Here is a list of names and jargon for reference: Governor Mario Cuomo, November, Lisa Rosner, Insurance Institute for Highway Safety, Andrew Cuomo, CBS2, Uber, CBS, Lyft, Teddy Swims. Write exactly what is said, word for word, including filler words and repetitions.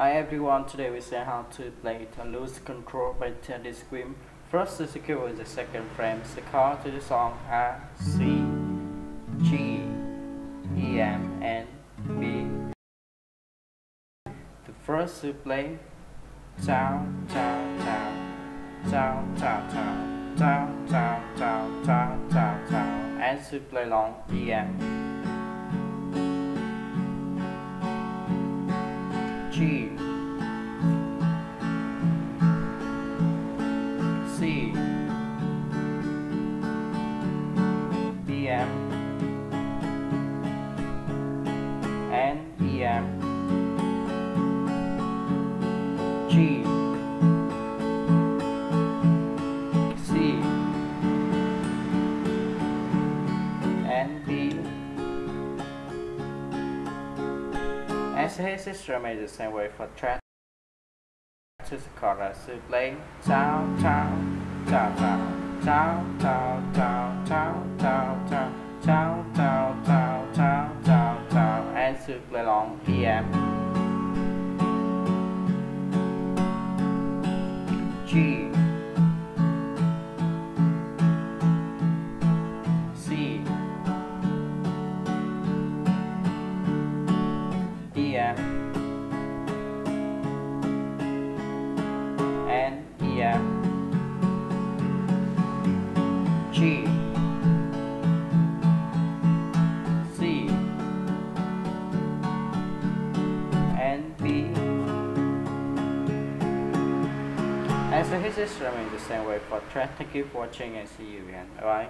Hi everyone, today we see how to play the Lose Control by Teddy Swims. First, secure the second frame, the chord to the song are C, G, E, M, and B. The first to play down, down, down, down, down, down, down, down, down, down, down, down, and to play long E, M. G, C, B, M, and E, M, G, C, and B. As his instrument is the same way for track to the chorus, so play down, down, down, down, down, down, down, down, down, down, down, down, down, down, down, and to play long E, M, G, and E, M, G, C, and B. And so his instrument is the same way for track. Thank you for watching and see you again. Bye.